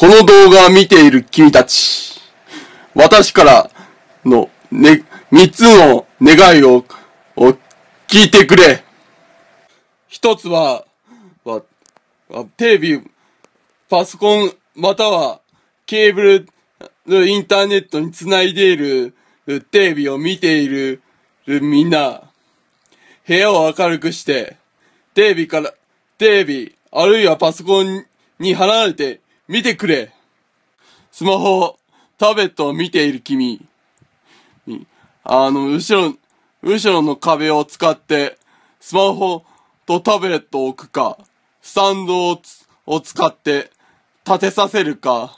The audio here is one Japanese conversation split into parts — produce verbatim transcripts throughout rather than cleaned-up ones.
この動画を見ている君たち、私からのね、三つの願いを、を聞いてくれ。一つは、は、テレビ、パソコン、またはケーブル、インターネットにつないでいるテレビを見ているみんな、部屋を明るくして、テレビから、テレビ、あるいはパソコンに離れて見てくれ。スマホ、タブレットを見ている君、あの、後ろ、後ろの壁を使って、スマホとタブレットを置くか、スタンドをつ、を使って、立てさせるか、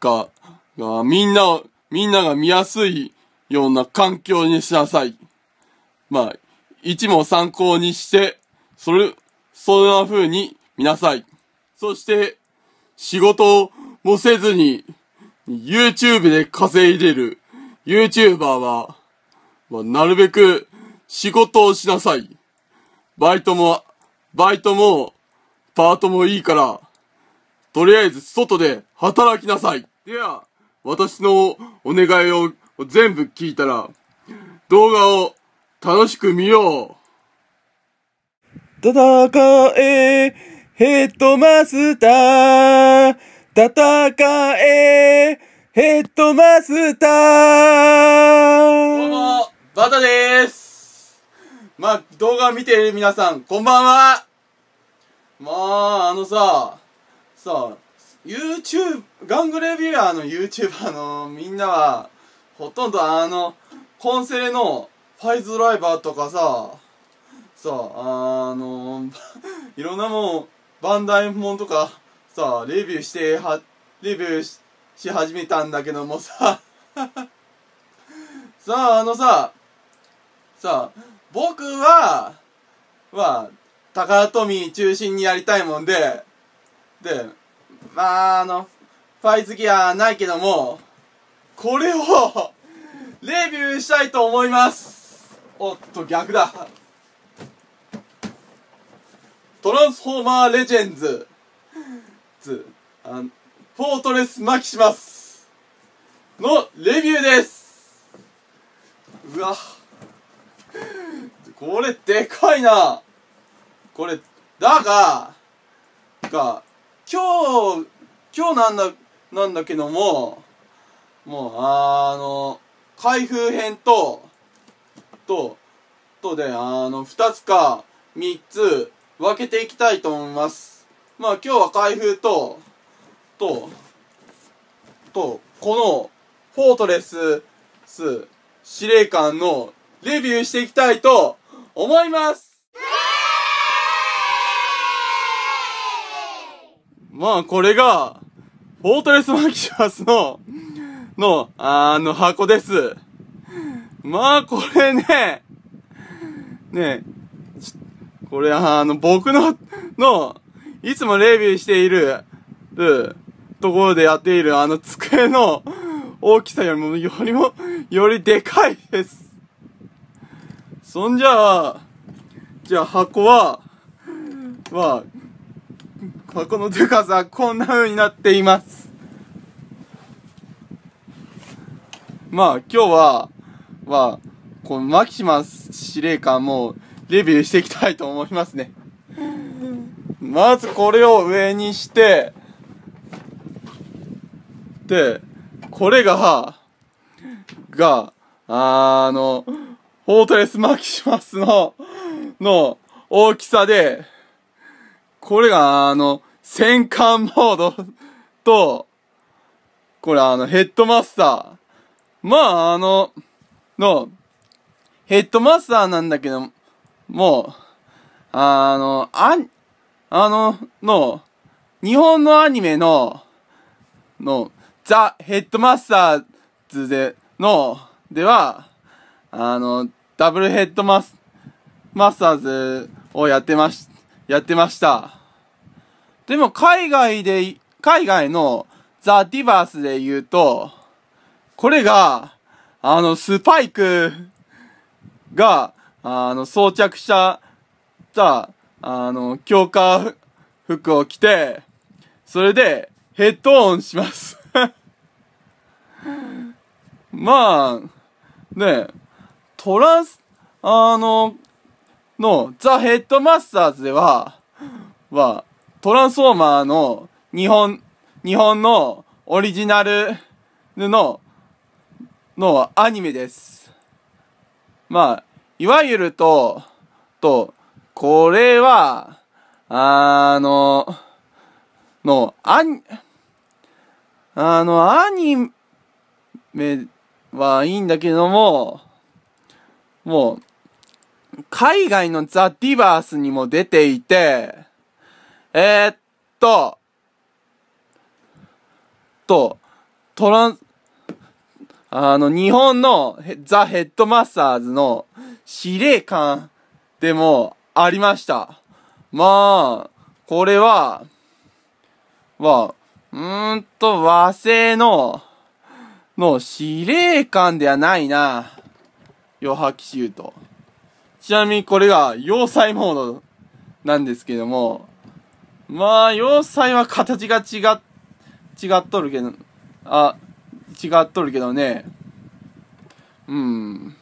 か、が、みんなを、みんなが見やすいような環境にしなさい。まあ、一も参考にして、それ、そんな風に見なさい。そして、仕事もせずに、YouTube で稼いでる YouTuber は、まあ、なるべく仕事をしなさい。バイトも、バイトも、パートもいいから、とりあえず外で働きなさい。では、私のお願いを全部聞いたら、動画を楽しく見よう。戦え、ヘッドマスター。戦え、ヘッドマスター。どうも、バタです。まあ、動画を見ている皆さん、こんばんは。まあ、あのさ、さあ、YouTube、玩具レビュアーの YouTuber のみんなは、ほとんどあの、コンセレのファイズドライバーとかさ、さあ、あの、いろんなもん、バンダイモンとか、さあ、レビューして、は、レビュー し, し始めたんだけどもさ、さあ、あのさ、さあ、僕は、は、タカラトミー中心にやりたいもんで、で、まあ、あの、ファイズギアないけども、これをレビューしたいと思います。おっと、逆だ。トランスフォーマーレジェンズ、つ、あの、フォートレスマキシマスのレビューです。うわ、これでかいな。これ、だが、が、今日、今日なんだ、なんだけども、もう、あの、開封編と、と、とで、あの、二つか三つ分けていきたいと思います。まあ今日は開封と、と、と、この、フォートレス、ス、司令官のレビューしていきたいと思います。まあ、これが、フォートレスマキシマスの、の、あの、箱です。まあ、これね、ね、これ、あの、僕の、の、いつもレビューしている、る、ところでやっている、あの、机の大きさよりも、よりも、よりでかいです。そんじゃあ、じゃあ箱は、は、箱のデカさ、こんな風になっています。まあ、今日は、まあ、このマキシマス司令官もレビューしていきたいと思いますね。まずこれを上にして、で、これが、が、あの、フォートレスマキシマスの、の大きさで、これが、あの、戦艦モードと、これあの、ヘッドマスター。まあ、あの、の、ヘッドマスターなんだけど、もう、あの、あ、あの、の、日本のアニメの、の、ザ・ヘッドマスターズで、の、では、あの、ダブルヘッドマス、マスターズをやってました。やってました。でも海外で、海外のザ・ディバースで言うと、これが、あの、スパイクが、あの、装着した、あの、強化服を着て、それで、ヘッドオンしますまあね、トランスあののザ・ヘッドマスターズでははトランスフォーマーの日本日本のオリジナルののアニメです。まあいわゆるととこれはあののアニあのアニメはいいんだけども、もう海外のザ・ディバースにも出ていて、えー、っととトランあの日本のザ・ヘッドマスターズの司令官でもありました。まあこれははうーんと和製のの司令官ではないな。余白し言うと。ちなみにこれが要塞モードなんですけども、まあ要塞は形が違っ違っとるけどあ違っとるけどね。うん。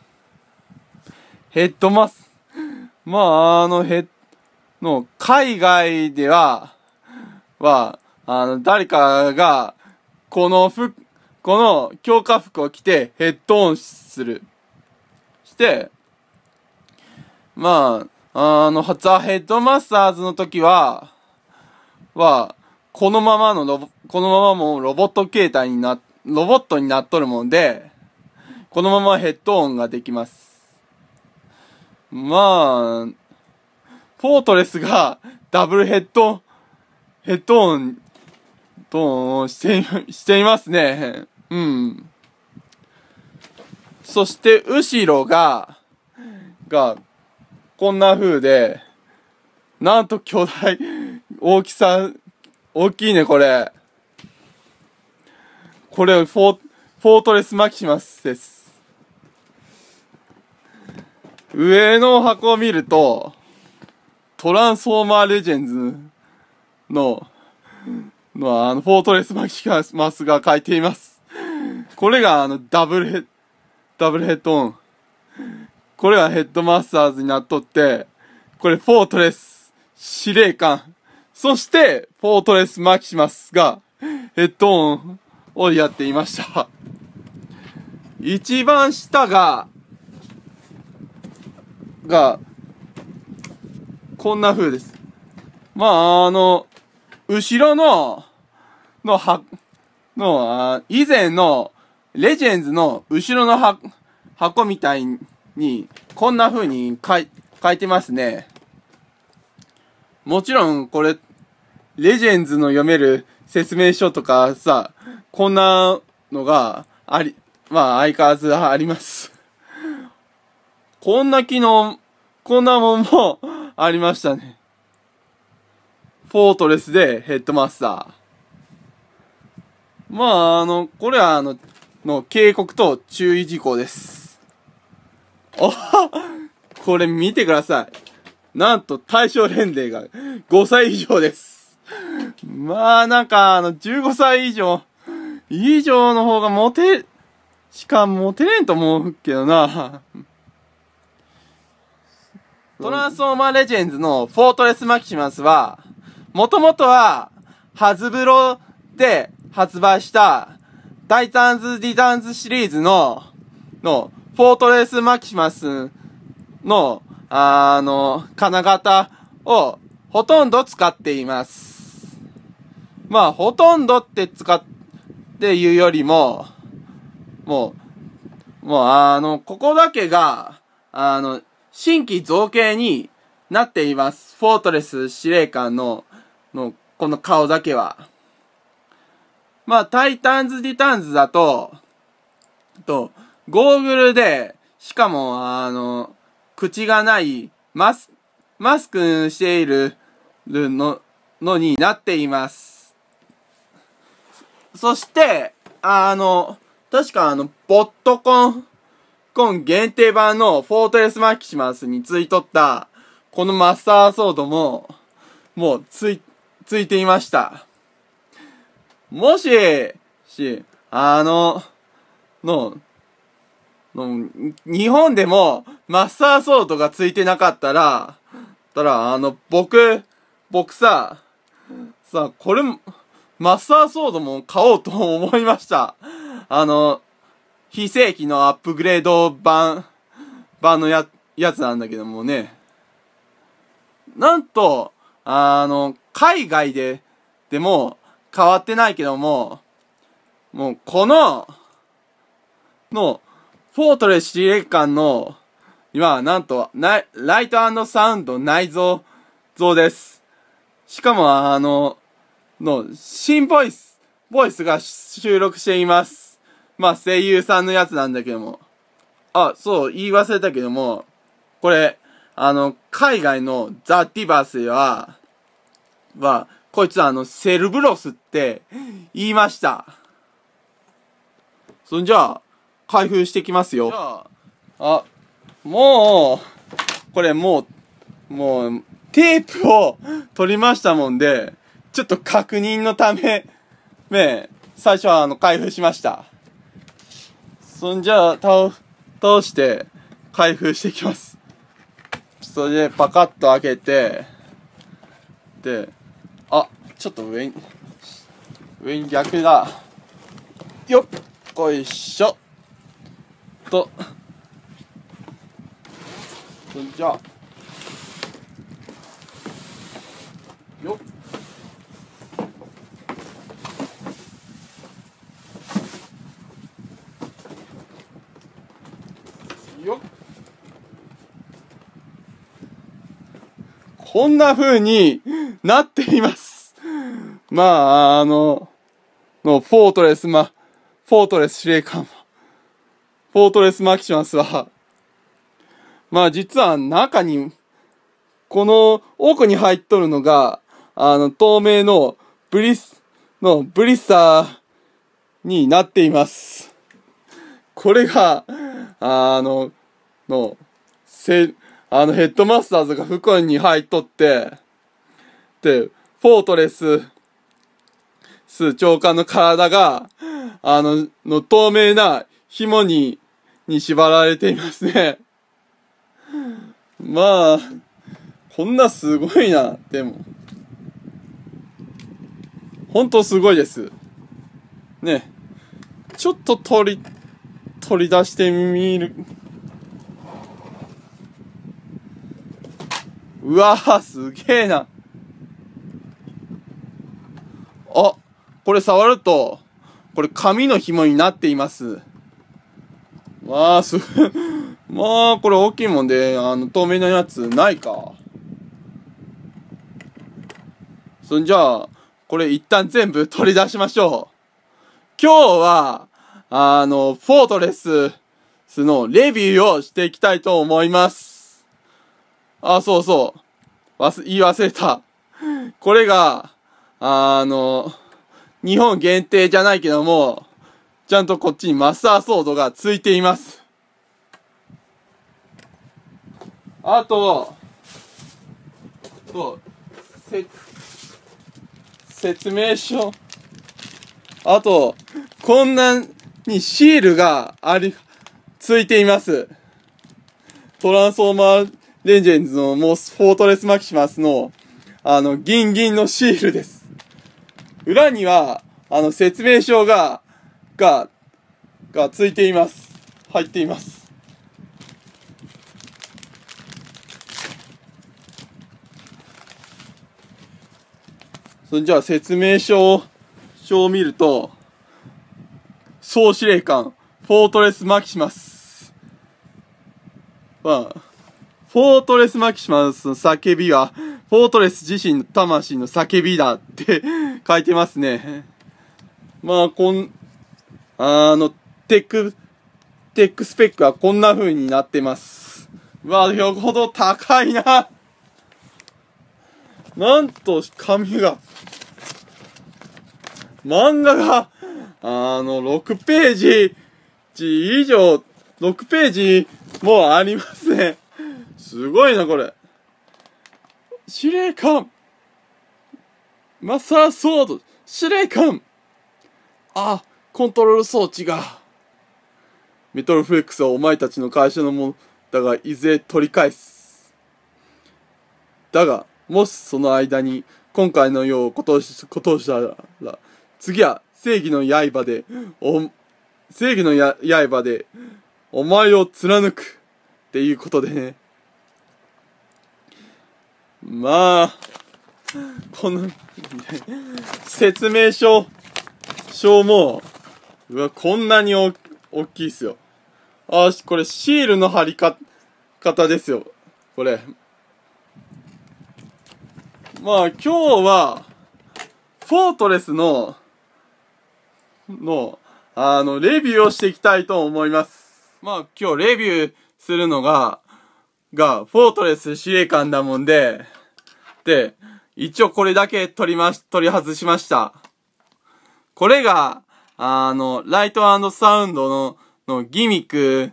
ヘッドマス。まあ、あの、ヘッ、の、海外では、は、あの、誰かが、この服、この強化服を着てヘッドオンする。して、まあ、あの、ザ・ヘッドマスターズの時は、は、このままのロボ、このままもロボット形態にな、ロボットになっとるもんで、このままヘッドオンができます。まあ、フォートレスがダブルヘッド、ヘッドオン、として、していますね。うん。そして、後ろが、が、こんな風で、なんと巨大、大きさ、大きいね、これ。これ、フォー、フォートレスマキシマスです。上の箱を見ると、トランスフォーマーレジェンズの、のあの、フォートレスマキシマスが書いています。これがあの、ダブルヘッ、ダブルヘッドオン。これがヘッドマスターズになっとって、これフォートレス、司令官。そして、フォートレスマキシマスが、ヘッドオンをやっていました。一番下が、が、こんな風です。まあ、あの、後ろの、の、は、の、あ以前の、レジェンズの後ろのは箱みたいに、こんな風に書い、書いてますね。もちろん、これ、レジェンズの読める説明書とかさ、こんなのが、あり、まあ、相変わらずあります。こんな機能、こんなもんもありましたね。フォートレスでヘッドマスター。まあ、あの、これはあの、の警告と注意事項です。あはこれ見てください。なんと対象年齢がごさい以上です。まあ、なんかあの、じゅうごさい以上、以上の方がモテ、しかモテれんと思うけどな。トランスフォーマーレジェンズのフォートレスマキシマスは、もともとは、ハズブロで発売した、タイタンズ・ディタンズシリーズの、の、フォートレスマキシマスの、あの、金型を、ほとんど使っています。まあ、ほとんどって使っていうよりも、もう、もうあの、ここだけが、あの、新規造形になっています。フォートレス司令官の、の、この顔だけは。まあ、タイタンズ・ディタンズだと、と、ゴーグルで、しかも、あの、口がない、マス、マスクしている、の、のになっています。そして、あの、確かあの、ボットコン、今限定版のフォートレスマキシマスについとったこのマスターソードももうつい、ついていました。もし、し、あの、の、の、日本でもマスターソードがついてなかったら、たら、あの、僕、僕さ、さ、これ、マスターソードも買おうと思いました。あの、非正規のアップグレード版、版のや、やつなんだけどもね。なんと、あの、海外で、でも、変わってないけども、もう、この、の、フォートレス司令官の、今、なんと、ライト&サウンド内蔵、像です。しかも、あの、の、新ボイス、ボイスが収録しています。まあ、声優さんのやつなんだけども。あ、そう、言い忘れたけども、これ、あの、海外のザ・ディバースでは、は、こいつはあの、セルブロスって言いました。そんじゃあ、開封してきますよ。じゃあ、あ、もう、これもう、もう、テープを取りましたもんで、ちょっと確認のため、ね、最初はあの、開封しました。そんじゃあ、倒、倒して、開封していきます。それで、パカッと開けて、で、あ、ちょっと上に、上に逆だ。よっ、こいしょ。と。そんじゃ。よっ。よっ。こんな風になっています。まあ、あの、の、フォートレス、ま、フォートレス司令官、フォートレスマキシマスは、まあ実は中に、この奥に入っとるのが、あの、透明のブリス、のブリッサーになっています。これが、あの、の、せ、あのヘッドマスターズが袋に入っとって、で、フォートレス、ス長官の体が、あの、の透明な紐に、に縛られていますね。まあ、こんなすごいな、でも。ほんとすごいです。ね。ちょっと取り、取り出してみる。うわぁ、すげえな。あ、これ触ると、これ紙の紐になっています。わあ、す、まあ、これ大きいもんで、あの、透明なやつないか。そんじゃあ、これ一旦全部取り出しましょう。今日は、あの、フォートレスのレビューをしていきたいと思います。あ、そうそう。忘、言い忘れた。これが、あの、日本限定じゃないけども、ちゃんとこっちにマスターソードがついています。あと、と、せ、説明書。あと、こんなにシールがあり、ついています。トランスフォーマー、レジェンズのモスフォートレスマキシマスの、あの、銀銀のシールです。裏には、あの、説明書が、が、がついています。入っています。それじゃあ、説明書を、書を見ると、総司令官、フォートレスマキシマス。まあ、フォートレスマキシマスの叫びは、フォートレス自身の魂の叫びだって書いてますね。まあ、こん、あの、テック、テックスペックはこんな風になってます。うわ、よほど高いな。なんと、紙が、漫画が、あの、ろくページ、以上、ろくページもありますね。すごいな、これ。司令官マスターソード司令官あ、コントロール装置が。メトロフレックスはお前たちの会社のものだが、いずれ取り返す。だが、もしその間に今回のようことをしたら、次は正義の刃で、お、正義のや刃で、お前を貫くっていうことでね。まあ、この説明書、書も、うわ、こんなにお大きいっすよ。あー、これシールの貼りか方ですよ、これ。まあ、今日は、フォートレスの、の、あの、レビューをしていきたいと思います。まあ、今日レビューするのが、が、フォートレス司令官だもんで、で、一応これだけ取りまし、取り外しました。これが、あの、ライト&サウンドの、のギミック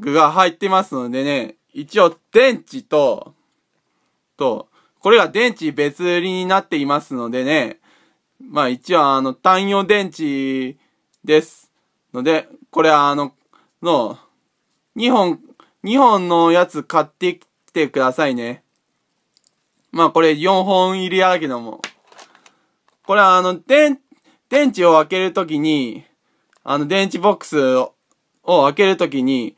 が入ってますのでね、一応電池と、と、これが電池別売りになっていますのでね、まあ一応あの、単用電池です。ので、これあの、の、にほん、にほんのやつ買ってきてくださいね。まあこれよんほん入りやけども。これあの、電、電池を開けるときに、あの、電池ボックスを開けるときに、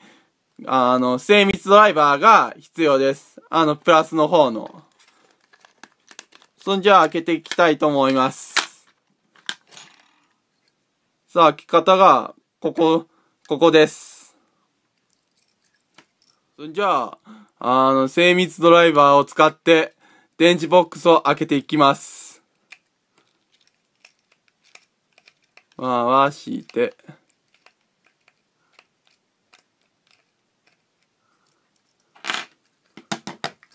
あの、精密ドライバーが必要です。あの、プラスの方の。そんじゃあ開けていきたいと思います。さあ、開き方が、ここ、ここです。そんじゃあ、あの、精密ドライバーを使って、電池ボックスを開けていきます。回して。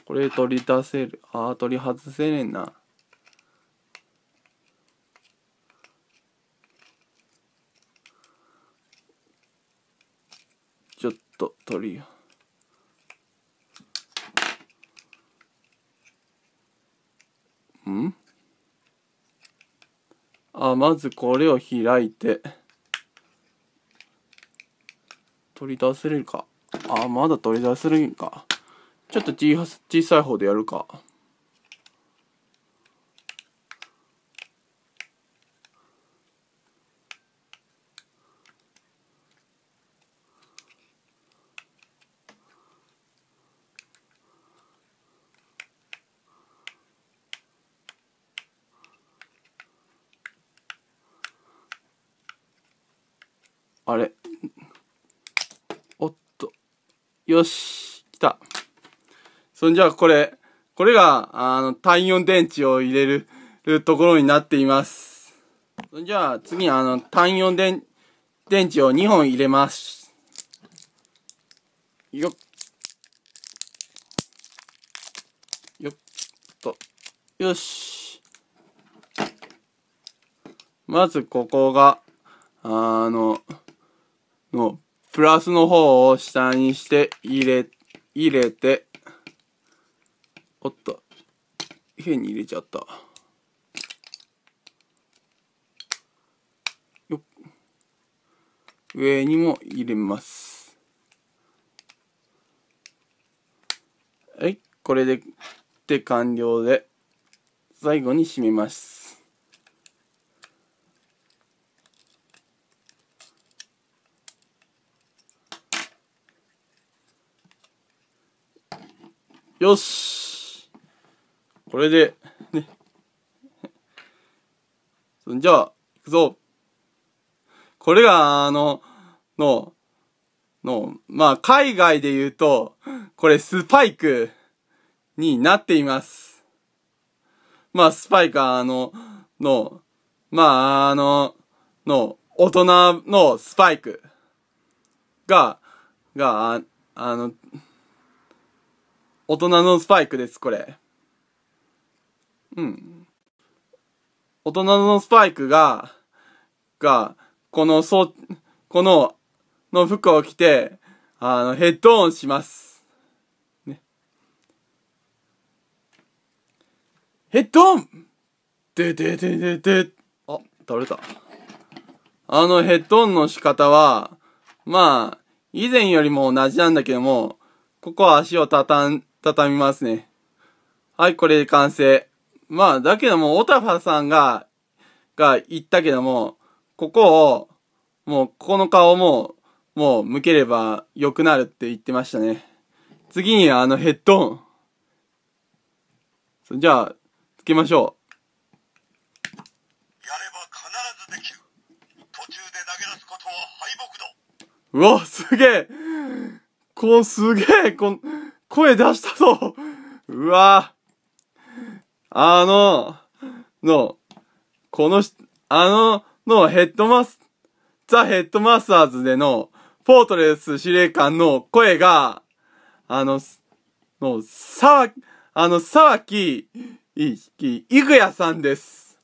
これ取り出せる。ああ、取り外せねえな。ちょっと取り。ん？あ、まずこれを開いて。取り出せれるか。あ、まだ取り出せるんか。ちょっと小さい方でやるか。あれ、おっと、よし、来た。そんじゃあこれ、これが、あの、単よん電池を入れる、るところになっています。そんじゃあ次、あの、単よん電、電池をにほん入れます。よっ。よっと。よし。まずここが、あの、の、プラスの方を下にして、入れ、入れて、おっと、変に入れちゃった。よっ。上にも入れます。はい、これで、で完了で、最後に締めます。よし。これで、ね。そんじゃあ、行くぞ。これが、あの、の、の、まあ、海外で言うと、これスパイクになっています。まあ、スパイクは、あの、の、まあ、あの、の、大人のスパイクが、が、あ、あの、大人のスパイクです、これ。うん。大人のスパイクが、が、この、そう、この、の服を着て、あの、ヘッドオンします。ね。ヘッドオン！ででででで、あ、倒れた。あのヘッドオンの仕方は、まあ、以前よりも同じなんだけども、ここは足をたたん、畳みますね。はい、これで完成。まあ、だけども、オタファさんが、が言ったけども、ここを、もう、ここの顔も、もう、向ければ良くなるって言ってましたね。次に、あの、ヘッドオン。それじゃあ、つけましょう。やれば必ずできる。途中で投げ出すことは敗北だ。うわ、すげえ。こう、すげえ、こん、声出したぞ。うわあの、の、この、あの、のヘッドマス、ザ・ヘッドマスターズでの、フォートレス司令官の声が、あの、の、さわ、あの、沢木、い、い、いくやさんです。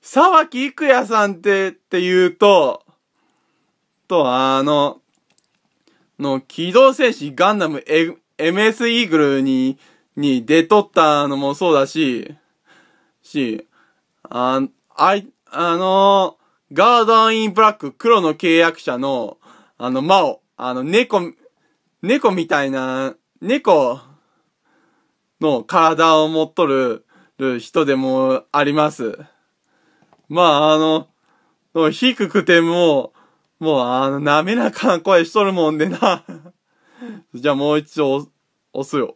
沢木いくやさんって、って言うと、と、あの、の、機動戦士ガンダム、エ、エムエス イーグルに、に出とったのもそうだし、し、あ、あい、あのー、ガードインブラック黒の契約者の、あの、マオ、あの、猫、猫みたいな、猫の体を持っとる、る人でもあります。まあ、あの、の低くても、もう、あの、滑らかな声しとるもんでな。じゃあもう一度押すよ。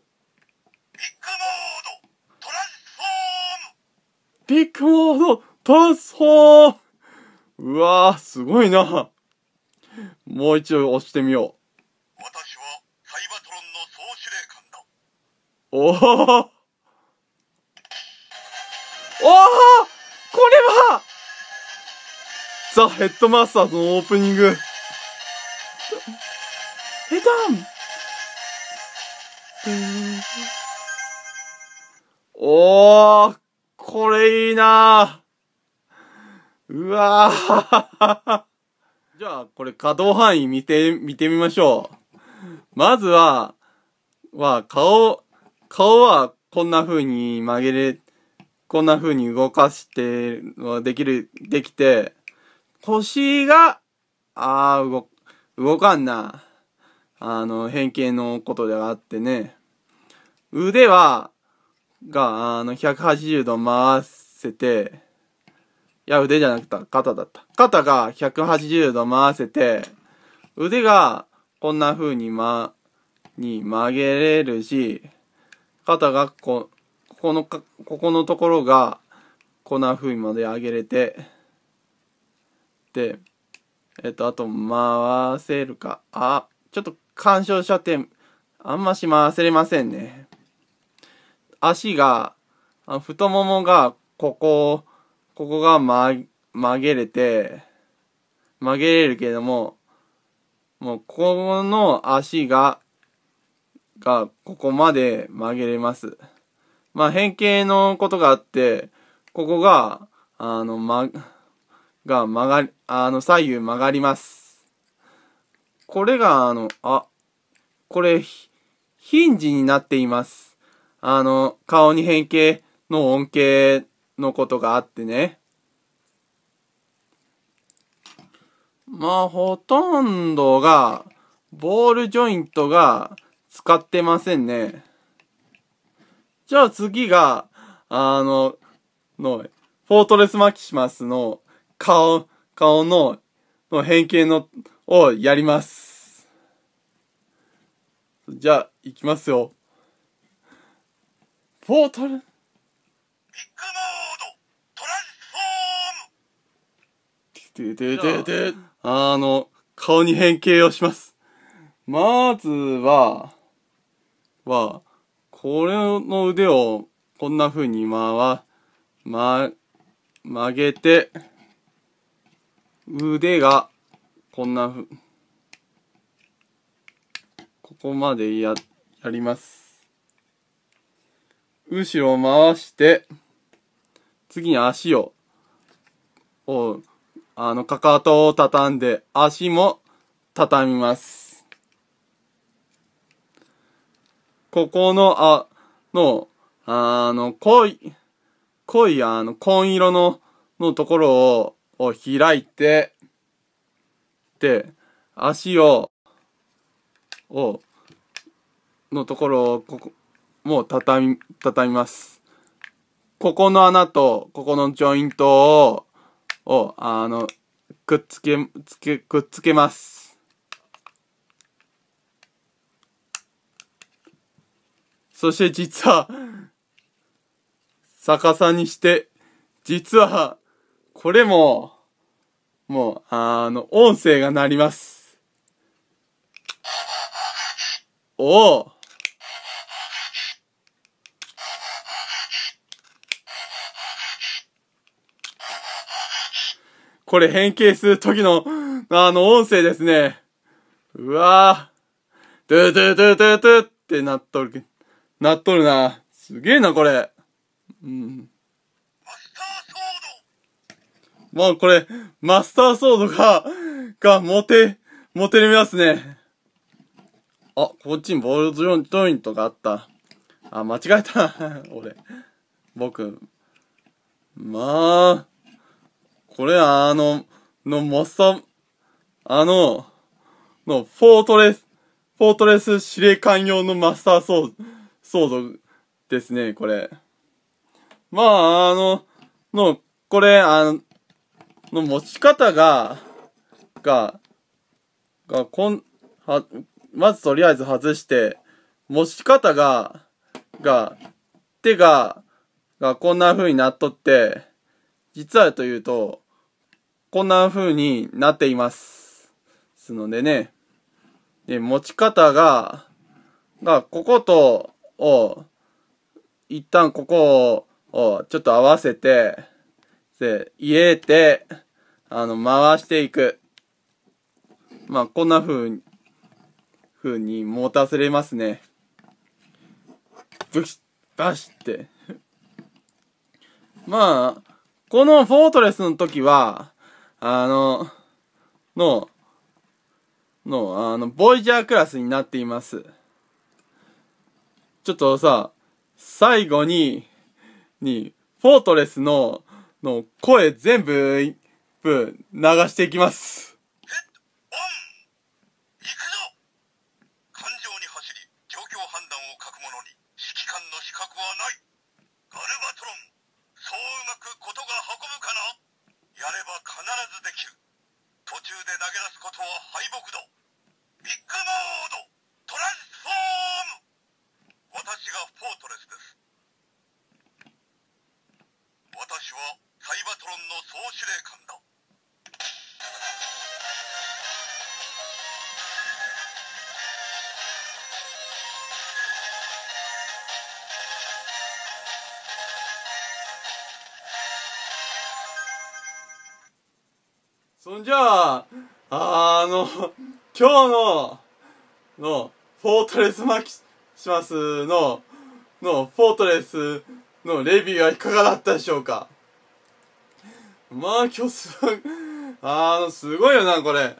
ビッグモードトランスフォーム。うわぁ、すごいな。もう一度押してみよう。私はサイバトロンの総司令官だ。おおおお、これはザ・ヘッドマスターズのオープニング。ヘッドン。おー、これいいなぁ。うわぁ。じゃあ、これ可動範囲見て、見てみましょう。まずは、は、顔、顔はこんな風に曲げれ、こんな風に動かして、できる、できて、腰が、あー、動、動かんな。あの、変形のことであってね。腕は、が、あの、ひゃくはちじゅうど回せて、いや、腕じゃなくて、肩だった。肩がひゃくはちじゅうど回せて、腕が、こんな風にま、に曲げれるし、肩がこ、ここのか、ここのところが、こんな風にまで上げれて、で、えっと、あと、回せるか。あ、ちょっと、干渉しちゃって、あんまし回せれませんね。足が、あの太ももが、ここ、ここが、ま、曲げれて、曲げれるけれども、もう、この足が、が、ここまで曲げれます。まあ、変形のことがあって、ここが、あの、ま、が曲がり、あの、左右曲がります。これが、あの、あ、これ、ヒンジになっています。あの、顔に変形の恩恵のことがあってね。まあ、ほとんどが、ボールジョイントが使ってませんね。じゃあ次が、あの、の、フォートレスマキシマスの顔、顔の、の変形の、をやります。じゃあ、いきますよ。フォートレビッグモードトランスフォーム。てててて、あの、顔に変形をします。まずは、は、これの腕をこんな風に回、ま、曲げて、腕がこんな風、ここまでや、やります。後ろを回して、次に足を、を、あの、かかとを畳んで、足も畳みます。ここの、あ、の、あの、濃い、濃い、あの、紺色の、のところを、を開いて、、足を、を、のところをここ、もう畳み、畳みます。ここの穴と、ここのジョイントを、を、あの、くっつけ、つけ、くっつけます。そして実は、逆さにして、実は、これも、もう、あの、音声が鳴ります。おぉ！これ変形するときの、あの、音声ですね。うわぁ。ドゥドゥドゥドゥドゥってなっとる、なっとるな。すげえな、これ。うん。まあこれ、マスターソードが、が、モテ、モテれますね。あ、こっちにボールジョイントがあった。あ、間違えた。俺。僕。まあ。これ、あの、の、モッサ、あの、の、フォートレス、フォートレス司令官用のマスターソード、ソードですね、これ。まあ、あの、の、これ、あの、の持ち方が、が、が、こん、は、まずとりあえず外して、持ち方が、が、手が、が、こんな風になっとって、実はというと、こんな風になっています。ですのでね。で、持ち方が、が、ここと、を、一旦ここを、ちょっと合わせて、で、入れて、あの、回していく。まあ、こんな風に、風に持たせれますね。ブシッ、バシッって。まあ、このフォートレスの時は、あの、の、の、あの、ボイジャークラスになっています。ちょっとさ、最後に、に、フォートレスの、の声全部、流していきます。ヘッドオン！行くぞ！感情に走り、状況判断を書く者に、指揮官の資格はない。ガルバトロン！そううまくことが運ぶかな？やれば必ずできる。途中で投げ出すことは敗北だ。ビッグモードトランスフォーム。私がフォートレスです。私はサイバトロンの総司令官だ。そんじゃあ、あの、今日の、の、フォートレスマキシマスの、の、フォートレスのレビューはいかがだったでしょうか。まあ今日す、あの、すごいよな、これ。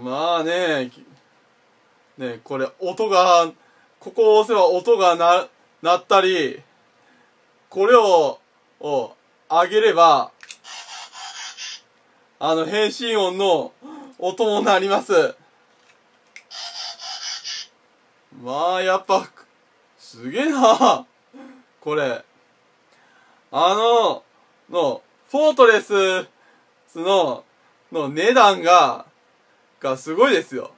まあね、ね、これ音が、ここを押せば音がな、鳴ったり、これを、を上げれば、あの、変身音の音も鳴ります。まあ、やっぱ、すげえな。これ。あの、の、フォートレスの、の値段が、がすごいですよ。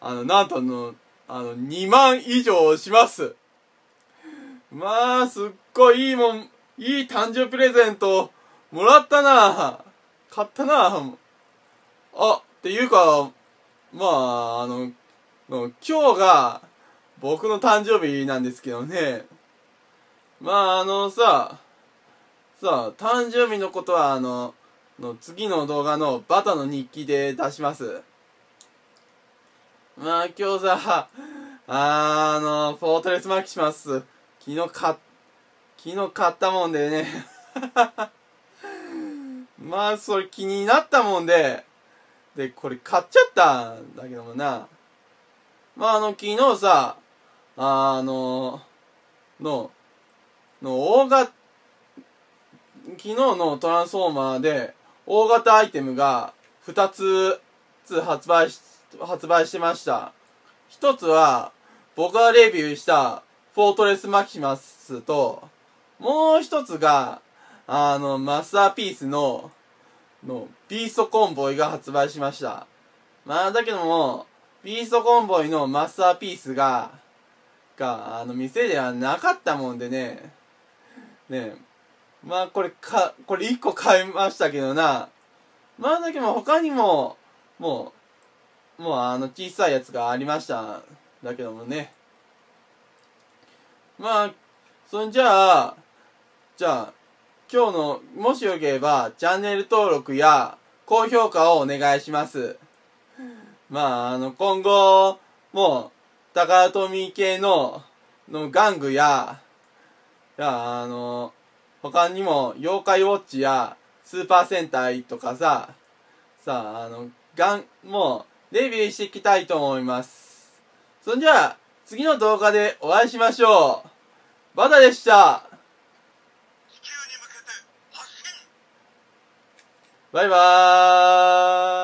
あの、なんとの、あの、にまん以上します。まあ、すっごいいいもん、いい誕生日プレゼントもらったな。買ったなぁ。あ、っていうか、まあ、あの、の今日が僕の誕生日なんですけどね。まあ、あのさ、さ、誕生日のことはあの、の次の動画のバタの日記で出します。まあ、今日さ、あの、フォートレスマキシマス、昨日買っ、昨日買ったもんでね。まあ、それ気になったもんで、で、これ買っちゃったんだけどもな。まあ、あの、昨日さ、あの、の、の、大型、昨日のトランスフォーマーで、大型アイテムがふたつふたつ発売し、発売しました。ひとつは、僕がレビューした、フォートレスマキマスと、もうひとつが、あの、マスターピースの、の、ビーストコンボイが発売しました。まあ、だけども、ビーストコンボイのマスターピースが、が、あの、店ではなかったもんでね、ね、まあ、これか、これいっこ買いましたけどな、まあ、だけども他にも、もう、もうあの、小さいやつがありました。だけどもね。まあ、そんじゃあ、じゃあ、今日の、もしよければ、チャンネル登録や、高評価をお願いします。まあ、あの、今後、もう、タカラトミー系の、の玩具や、いや、あの、他にも、妖怪ウォッチや、スーパー戦隊とかさ、さ、あの、がん、もう、レビューしていきたいと思います。そんじゃあ、次の動画でお会いしましょう。バタでした。バイバーイ。